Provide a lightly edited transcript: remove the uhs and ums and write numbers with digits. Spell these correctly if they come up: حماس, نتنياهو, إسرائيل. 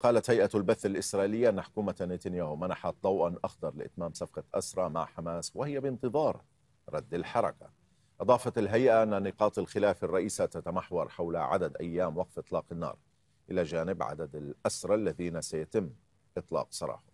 قالت هيئة البث الإسرائيلية أن حكومة نتنياهو منحت ضوءا أخضر لإتمام صفقة أسرى مع حماس وهي بانتظار رد الحركة. أضافت الهيئة أن نقاط الخلاف الرئيسة تتمحور حول عدد أيام وقف إطلاق النار إلى جانب عدد الأسرى الذين سيتم إطلاق سراحهم.